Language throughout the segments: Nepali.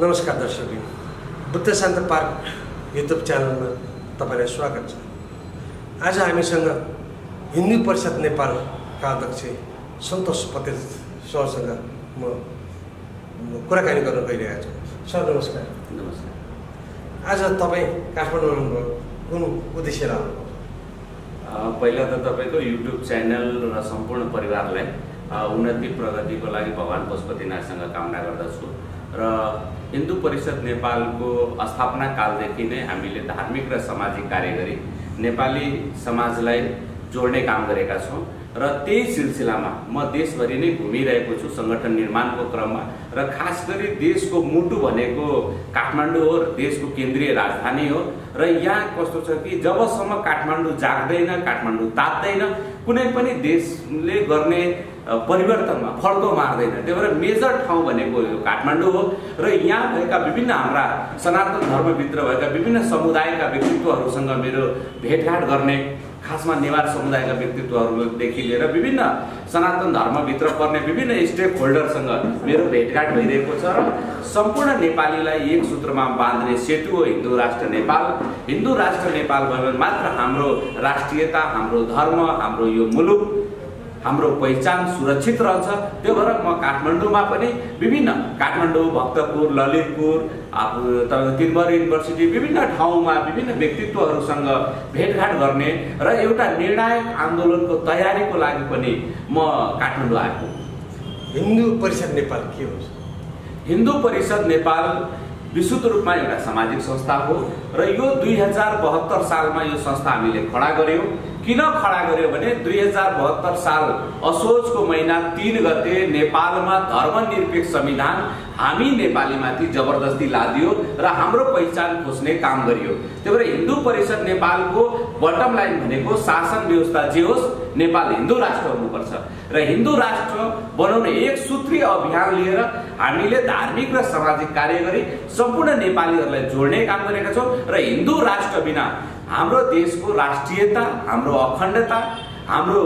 नमस्कार दर्शकबिन, बुद्धशांत पार्क यूट्यूब चैनल में तपाईलाई स्वागत छ। आज हामीसँग हिन्दी परिषद नेपाल का अध्यक्ष संतोष पटेल सरसँग म कुराकानी गर्न गइरहेको छु। सर नमस्कार। नमस्कार। आज तपाई काठमाडौँ आउनुभयो, कुन उद्देश्यले आउनुभयो? पहिला त तपाईको युट्युब च्यानल र सम्पूर्ण परिवारलाई उन्नति प्रगतिको लागि भगवान पशुपतिनाथसँग कामना गर्दछु। र हिन्दू परिषद नेपालको स्थापना कालदेखि नै हामीले धार्मिक र सामाजिक कार्य गरी नेपाली समाजलाई जोड्ने काम गरेका छौं र त्यही सिलसिलामा म देशभरि नै घुमिरहेको छु संगठन निर्माणको क्रममा। र खास गरी देशको मुटु भनेको काठमाडौँ हो र देशको केन्द्रीय राजधानी हो। र यहाँ कस्तो छ कि जबसम्म काठमाडौँ जाग्दैन, काठमाडौँ तात्दैन, कुनै पनि देशले गर्ने परिवर्तनमा फड्को मार्दैन। त्यही भएर मेजर ठाउँ भनेको यो काठमाडौँ हो। र यहाँ भएका विभिन्न हाम्रा सनातन धर्मभित्र भएका विभिन्न समुदायका व्यक्तित्वहरूसँग मेरो भेटघाट गर्ने, खासमा नेवार समुदायका व्यक्तित्वहरूदेखि लिएर विभिन्न सनातन धर्मभित्र पर्ने विभिन्न स्टेक होल्डरसँग मेरो भेटघाट भइरहेको छ। र सम्पूर्ण नेपालीलाई एक सूत्रमा बाँध्ने सेतु हो हिन्दू राष्ट्र नेपाल। हिन्दू राष्ट्र नेपाल भयो भने मात्र हाम्रो राष्ट्रियता, हाम्रो धर्म, हाम्रो यो मुलुक, हाम्रो पहिचान सुरक्षित रहन्छ। त्यो भएर म काठमाडौँमा पनि विभिन्न काठमाडौँ, भक्तपुर, ललितपुर, त्रिभुवन युनिभर्सिटी विभिन्न ठाउँमा विभिन्न व्यक्तित्वहरूसँग भेटघाट गर्ने र एउटा निर्णायक आन्दोलनको तयारीको लागि पनि म काठमाडौँ आएको। हिन्दू परिषद नेपाल के हो? हिन्दू परिषद नेपाल विशुद्ध रूपमा एउटा सामाजिक संस्था हो र यो 2072 सालमा यो संस्था हामीले खडा गर्यौँ। किन खडा गर्यो भने 2072 साल असोजको महिना 3 गते नेपालमा धर्मनिरपेक्ष संविधान हामी नेपालीमाथि जबरदस्ती लादियो र हाम्रो पहिचान खोज्ने काम गरियो। त्यही भएर हिन्दू परिषद नेपालको बटम लाइन भनेको शासन व्यवस्था जे होस् नेपाल हिन्दू राष्ट्र हुनुपर्छ। र हिन्दू राष्ट्र बनाउने एक सूत्रीय अभियान लिएर हामीले धार्मिक र सामाजिक कार्य गरी सम्पूर्ण नेपालीहरूलाई जोड्ने काम गरेका छौँ। र हिन्दू राष्ट्र बिना हाम्रो देशको राष्ट्रियता, हाम्रो अखण्डता, हाम्रो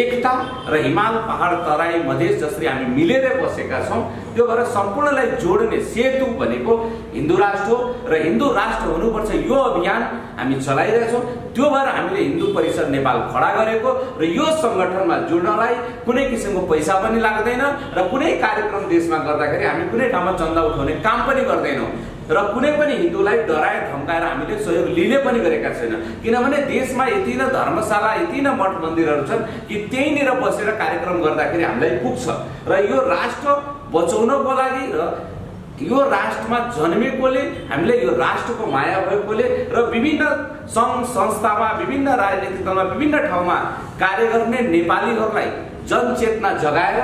एकता र हिमाल, पहाड, तराई, मधेस जसरी हामी मिलेर बसेका छौँ, त्यो भएर सम्पूर्णलाई जोड्ने सेतु भनेको हिन्दू राष्ट्र हो र हिन्दू राष्ट्र हुनुपर्छ। यो अभियान हामी चलाइरहेछौँ। त्यो भएर हामीले हिन्दू परिषद नेपाल खडा गरेको र यो सङ्गठनमा जोड्नलाई कुनै किसिमको पैसा पनि लाग्दैन र कुनै कार्यक्रम देशमा गर्दाखेरि हामी कुनै ठाउँमा चन्दा उठाउने काम पनि गर्दैनौँ र कुनै पनि हिन्दूलाई डराएर धम्काएर हामीले सहयोग लिने पनि गरेका छैनौँ। किनभने देशमा यति नै धर्मशाला, यति नै मठ मन्दिरहरू छन् कि त्यहीँनिर बसेर कार्यक्रम गर्दाखेरि हामीलाई पुग्छ। र यो राष्ट्र बचाउनको लागि र यो राष्ट्रमा जन्मेकोले, हामीले यो राष्ट्रको माया भएकोले र विभिन्न सङ्घ संस्थामा, विभिन्न राजनीतिक दलमा, विभिन्न ठाउँमा कार्य गर्ने नेपालीहरूलाई जनचेतना जगाएर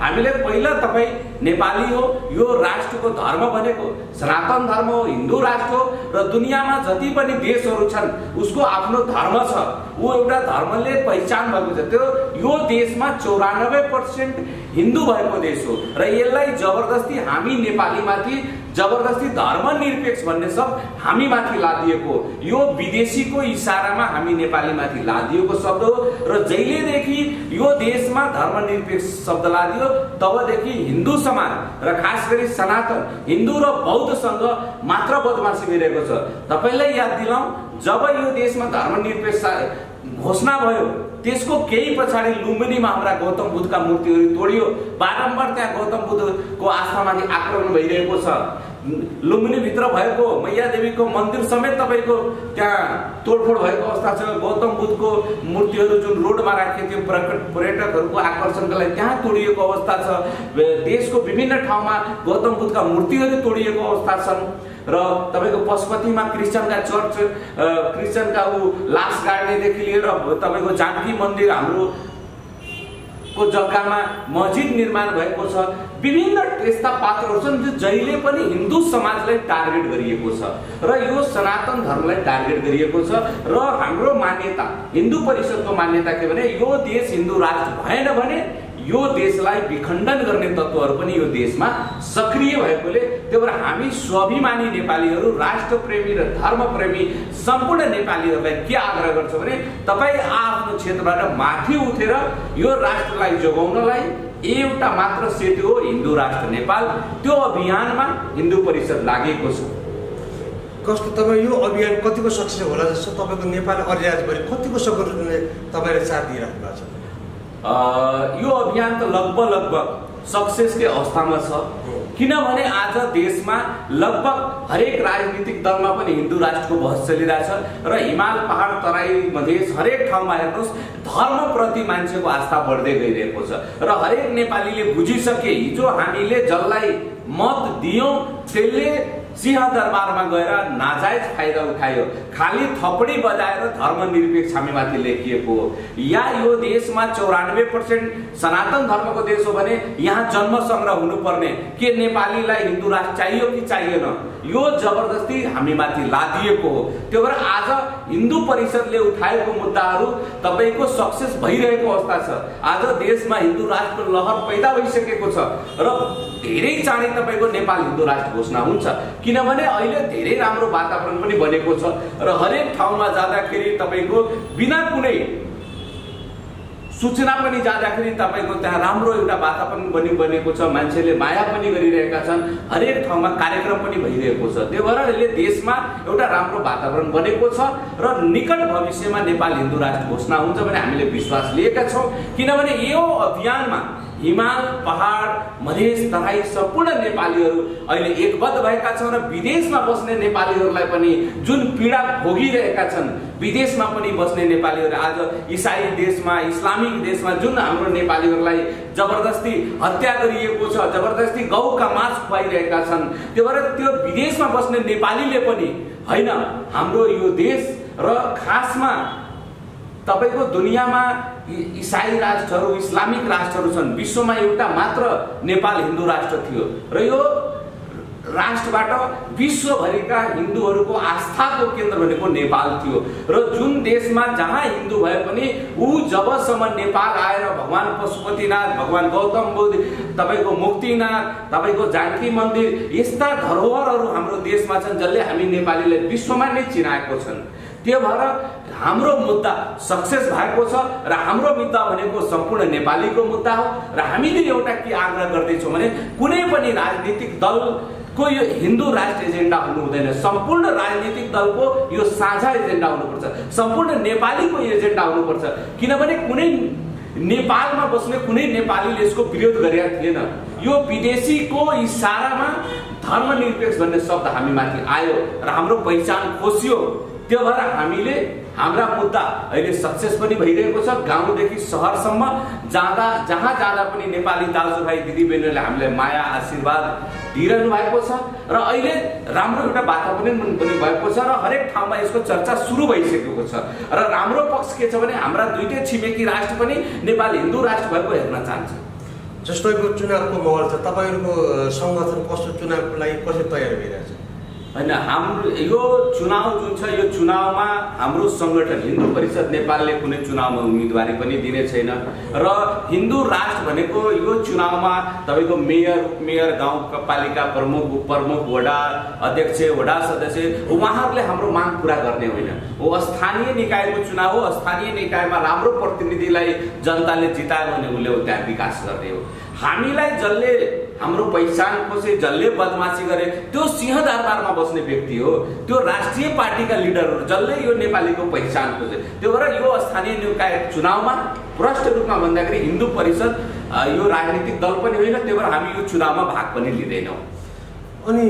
हामीले पहिला तपाई नेपाली हो, यो राष्ट्रको धर्म भनेको सनातन धर्म हो, हिन्दू राष्ट्र हो र दुनियाँमा जति पनि देशहरू छन् उसको आफ्नो धर्म छ, ऊ एउटा धर्मले पहिचान भएको छ। त्यो यो देशमा 94% हिन्दू भएको देश हो र यसलाई जबरदस्ती हामी नेपालीमाथि जबरदस्ती धर्मनिरपेक्ष भन्ने शब्द हामीमाथि लादिएको, यो विदेशीको इसारामा हामी नेपालीमाथि लादिएको शब्द हो। र जहिलेदेखि यो देशमा धर्मनिरपेक्ष शब्द लादियो तबदेखि हिन्दू समाज र खास गरी सनातन हिन्दू र बौद्धसँग मात्र बदमासी भइरहेको छ। तपाईलाई याद दिलाउँ, जब यो देशमा धर्मनिरपेक्ष घोषणा भयो त्यसको केही पछाडि लुम्बिनीमा हाम्रा गौतम बुद्धका मूर्तिहरू तोडियो। बारम्बार त्यहाँ गौतम बुद्धको आस्थामाथि आक्रमण भइरहेको छ। लुम्बिनीभित्र भएको मैयादेवीको मन्दिर समेत तपाईँको त्यहाँ तोडफोड भएको अवस्था छ। गौतम बुद्धको मूर्तिहरू जुन रोडमा राखेको थियो पर्यटकहरूको आकर्षणका लागि, त्यहाँ तोडिएको अवस्था छ। देशको विभिन्न ठाउँमा गौतम बुद्धका मूर्तिहरू तोडिएको अवस्था छन्। र तपाईँको पशुपतिमा क्रिस्चियनका चर्च, क्रिस्चियनका लास गाड्नेदेखि लिएर तपाईँको जानकी मन्दिर हाम्रो को जग्गामा मस्जिद निर्माण भएको छ। विभिन्न यस्ता पात्रहरू छन् जो जहिले पनि हिन्दू समाजलाई टार्गेट गरिएको छ र यो सनातन धर्मलाई टार्गेट गरिएको छ। र हाम्रो मान्यता, हिन्दू परिषदको मान्यता के भने यो देश हिन्दू राष्ट्र भएन भने यो देशलाई विखण्डन गर्ने तत्त्वहरू पनि यो देशमा सक्रिय भएकोले, त्यो भएर हामी स्वाभिमानी नेपालीहरू, राष्ट्रप्रेमी र धर्मप्रेमी सम्पूर्ण नेपालीहरूलाई के आग्रह गर्छौँ भने तपाईँ आफ्नो क्षेत्रबाट माथि उठेर यो राष्ट्रलाई जोगाउनलाई, एउटा मात्र सेतु हो हिन्दू राष्ट्र नेपाल। त्यो अभियानमा हिन्दू परिषद लागेको छ। कस्तो तपाई यो अभियान कतिको सक्सेस होला जस्तो तपाईको नेपाल अरियाजभरि कतिको सफलताले तपाईले साथ दिइराख्नु भएको छ? यो अभियान त लगभग सक्सेसकै अवस्थामा छ, किनभने आज देशमा लगभग हरेक राजनीतिक दलमा पनि हिन्दू राष्ट्रको बहस चलिरहेछ र हिमाल पहाड तराई मधेस हरेक ठाउँमा हेर्नुस् धर्मप्रति मान्छेको आस्था बढ्दै गइरहेको छ र हरेक नेपालीले बुझिसके हिजो हामीले जसलाई मत दियौं त्यसले सिंह दरबारमा गएर नाजायज फाइदा उठायो, खाली थपडी बजाएर धर्मनिरपेक्ष हामीमाथि लेखिएको हो। या यो देशमा 94% सनातन धर्मको देश हो भने यहाँ जन्म संग्रह हुनुपर्ने के नेपालीलाई हिन्दू राष्ट्र चाहियो कि चाहिएन? यो जबरदस्ती हामीमाथि लादिएको हो। त्यो भएर आज हिन्दू परिषदले उठाएको मुद्दाहरू तपाईको सक्सेस भइरहेको अवस्था छ। आज देशमा हिन्दू राष्ट्रको लहर पैदा भइसकेको छ र धेरै चाँडै तपाईको नेपाल हिन्दू राष्ट्र घोषणा हुन्छ, किनभने अहिले धेरै राम्रो वातावरण पनि बनेको छ र हरेक ठाउँमा जाँदाखेरि तपाईको बिना कुनै सूचना पनि जाँदाखेरि तपाईको त्यहाँ राम्रो एउटा वातावरण पनि बनेको छ, मान्छेले माया पनि गरिरहेका छन्, हरेक ठाउँमा कार्यक्रम पनि भइरहेको छ। त्यो भएर यसले देशमा एउटा राम्रो वातावरण बनेको छ र निकट भविष्यमा नेपाल हिन्दू राष्ट्र घोषणा हुन्छ भने हामीले विश्वास लिएका छौं, किनभने यो अभियानमा हिमाल पहाड मधेस तराई सम्पूर्ण नेपालीहरू अहिले एकबद्ध भएका छन् र विदेशमा बस्ने नेपालीहरूलाई पनि जुन पीडा भोगिरहेका छन्, विदेशमा पनि बस्ने नेपालीहरू आज ईसाई देशमा इस्लामिक देशमा जुन हाम्रो नेपालीहरूलाई जबरदस्ती हत्या गरिएको छ, जबरदस्ती गौका मास खुवाइरहेका छन्, त्यो भएर त्यो विदेशमा बस्ने नेपालीले पनि हैन हाम्रो यो देश र खासमा तपाईको दुनियामा ईसाई राष्ट्रहरू इस्लामिक राष्ट्रहरू छन्, विश्वमा एउटा मात्र नेपाल हिन्दू राष्ट्र थियो र यो राष्ट्रबाट विश्वभरिका हिन्दूहरूको आस्थाको केन्द्र भनेको नेपाल थियो र जुन देशमा जहाँ हिन्दू भए पनि ऊ जबसम्म नेपाल आएर भगवान पशुपतिनाथ भगवान गौतम बुद्ध तपाईको मुक्तिनाथ तपाईको जानकी मन्दिर यस्ता धरोहरहरू हाम्रो देशमा छन् जसले हामी नेपालीले विश्वमा नै चिनाएको छन्। त्यो भएर हाम्रो मुद्दा सक्सेस भएको छ र हाम्रो मुद्दा भनेको सम्पूर्ण नेपालीको मुद्दा हो र हामीले एउटा के आग्रह गर्दैछौँ भने कुनै पनि राजनीतिक दलको यो हिन्दू राष्ट्र एजेन्डा हुनु हुँदैन, सम्पूर्ण राजनीतिक दलको यो साझा एजेन्डा हुनुपर्छ, सम्पूर्ण नेपालीको एजेन्डा हुनुपर्छ, किनभने कुनै नेपालमा बस्ने कुनै नेपालीले यसको विरोध गरेका थिएन। यो विदेशीको इशारामा धर्मनिरपेक्ष भन्ने शब्द हामीमाथि आयो र हाम्रो पहिचान खोसियो। त्यो भएर हामीले हाम्रा मुद्दा अहिले सक्सेस पनि भइरहेको छ। गाउँदेखि शहरसम्म जाँदा जहाँ जाँदा पनि नेपाली दाजुभाइ दिदीबहिनीहरूले हामीलाई माया आशीर्वाद दिइरहनु भएको छ र अहिले राम्रो एउटा वातावरण पनि भएको छ र हरेक ठाउँमा यसको चर्चा सुरु भइसकेको छ र राम्रो पक्ष के छ भने हाम्रा दुईटै छिमेकी राष्ट्र पनि नेपाल हिन्दू राष्ट्र भएको हेर्न चाहन्छ। जस्तो यो चुनावको माहौल छ, तपाईहरुको संगठन कस्तो चुनावको लागि कसरी तयार भइरहेछ? हैन, हाम्रो यो चुनाव जुन छ यो चुनावमा हाम्रो संगठन हिन्दू परिषद नेपालले कुनै चुनावमा उम्मेदवारी पनि दिने छैन र हिन्दू राष्ट्र भनेको यो चुनावमा तपाईको मेयर उपमेयर गाउँपालिका प्रमुख उपप्रमुख वडा अध्यक्ष वडा सदस्य उहाँहरूले हाम्रो माग पूरा गर्ने होइन। हो स्थानीय निकायको चुनाव हो, स्थानीय निकायमा राम्रो प्रतिनिधिलाई जनताले जितायो भने उसले त्यहाँ विकास गर्ने हो। हामीलाई जसले हाम्रो पहिचान खोसे जसले बदमासी गरे त्यो सिंह दरबारमा बस्ने व्यक्ति हो, त्यो राष्ट्रिय पार्टीका लिडरहरू जसले यो नेपालीको पहिचान खोजे। त्यो भएर यो स्थानीय निकाय चुनावमा प्रष्ट रूपमा भन्दाखेरि हिन्दू परिषद यो राजनीतिक दल पनि होइन, त्यो भएर हामी यो चुनावमा भाग पनि लिँदैनौँ। अनि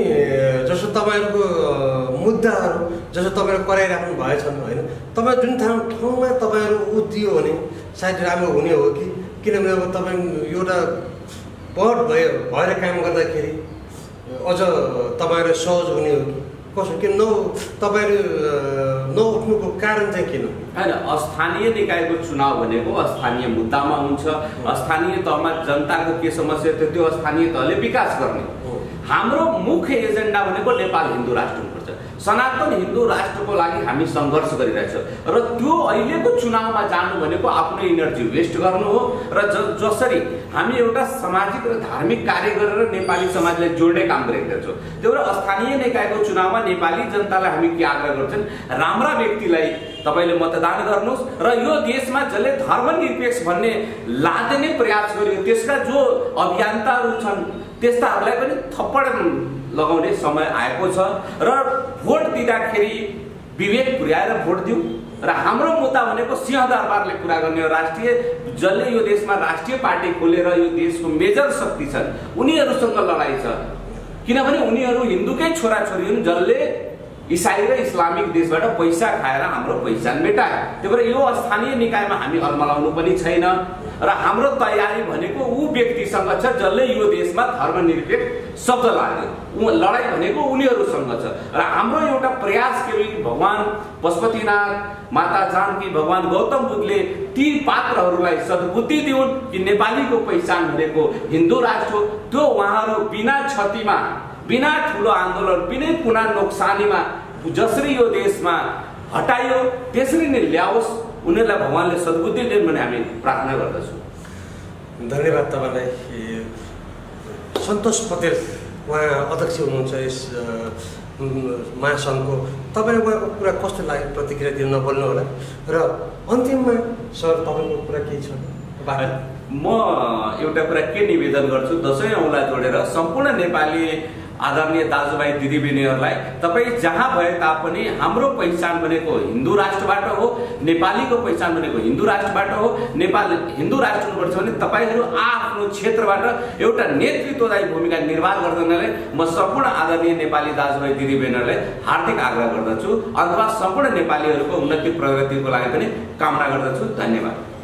जसो तपाईहरुको मुद्दाहरु जसो तपाईहरु कराइराख्नु भएछन् हैन, तपाई जुन ठाउँमा तपाईहरु उत्रियो भने सायद राम्रो हुने हो कि, किनभने अब तपाई एउटा पट भएर काम गर्दाखेरि अझ तपाईहरु सहज हुने हो कि कसो के नौ तपाईहरु नउठ्नुको कारण चाहिँ किन? हैन, स्थानीय निकायको चुनाव भनेको स्थानीय मुद्दामा हुन्छ, स्थानीय तहमा जनताको के समस्या थियो त्यो स्थानीय तहले विकास गर्ने। हाम्रो मुख्य एजेन्डा भनेको नेपाल हिन्दू राष्ट्र हुनुपर्छ। सनातन हिन्दू राष्ट्र को लागि हामी संघर्ष गरिरहेछौं र त्यो अहिलेको चुनावमा जानु भनेको आफ्नो एनर्जी वेस्ट गर्नु हो र जसरी हामी एउटा सामाजिक र धार्मिक कार्य गरेर नेपाली समाजलाई जोड्ने काम गरिरहेछौं। त्यो र स्थानीय निकायको चुनावमा नेपाली जनतालाई हामी के आग्रह गर्छन्, राम्रा व्यक्तिलाई तपाईले मतदान गर्नुस् र यो देशमा जसले धर्मनिरपेक्ष भन्ने लादने प्रयास गर्यो त्यसका जो अभियान्ताहरू छन् त्यस्ताहरूलाई पनि थप्पड लगाउने समय आएको छ र भोट दिँदाखेरि विवेक पुर्याएर भोट दिउँ र हाम्रो मुद्दा भनेको सिंह दरबारले पूरा गर्ने हो। राष्ट्रिय जसले यो देशमा राष्ट्रिय पार्टी खोलेर यो देशको मेजर शक्ति छन् उनीहरुसँग लडाई छ, किनभने उनीहरु हिन्दूकै छोराछोरी हुन् जसले ईसाई र इस्लामिक देशबाट पैसा खाएर हाम्रो पहिचान मेटाए। त्यो भएर यो स्थानीय निकायमा हामी अल्मलाउनु पनि छैन र हाम्रो तयारी भनेको उ व्यक्तिसँग छ जसले यो देशमा धर्मनिरपेक्ष शब्द लाग्यो, उ लडाई भनेको उनीहरुसँग छ र हाम्रो एउटा प्रयास के हो। भगवान पशुपतिनाथ, माता जानकी, भगवान गौतम बुद्धले ती पात्रहरूलाई सद्बुद्धि दिउन् कि नेपालीको पहिचान भनेको हिन्दू राष्ट्र हो। त्यो उहाँहरु बिना क्षतिमा, बिना ठूलो आन्दोलन, बिना कुना नोक्सानीमा जसरी यो देशमा हटाइयो त्यसरी नै ल्याओस्, उनीहरुलाई भगवानले सद्बुद्धि दिन् भन्ने हामी प्रार्थना गर्दछौं। धन्यवाद तपाईलाई। सन्तोष पटेल उहाँ अध्यक्ष हुनुहुन्छ यस महासंघको, तपाईलाई उहाँको कुरा कस्तो लाग्यो, प्रतिक्रिया दिन नभुल्नु होला र अन्तिममा सर तपाईको कुरा के छ? म एउटा कुरा के निवेदन गर्छु, दशैं औला जोडेर सम्पूर्ण नेपाली आदरणीय दाजुभाइ दिदीबहिनीहरुलाई, तपाई जहाँ भए तापनि हाम्रो पहिचान भनेको हिन्दू राष्ट्रबाट हो, नेपालीको पहिचान भनेको हिन्दू राष्ट्रबाट हो। नेपाल हिन्दू राष्ट्र हुनुपर्छ भने तपाईहरु आफ्नो क्षेत्रबाट एउटा नेतृत्वदायी भूमिका निर्वाह गर्दैनले म सम्पूर्ण आदरणीय नेपाली दाजुभाइ दिदीबहिनीहरुलाई हार्दिक आग्रह गर्दछु अथवा सम्पूर्ण नेपालीहरुको उन्नति प्रगतिको लागि पनि कामना गर्दछु। धन्यवाद।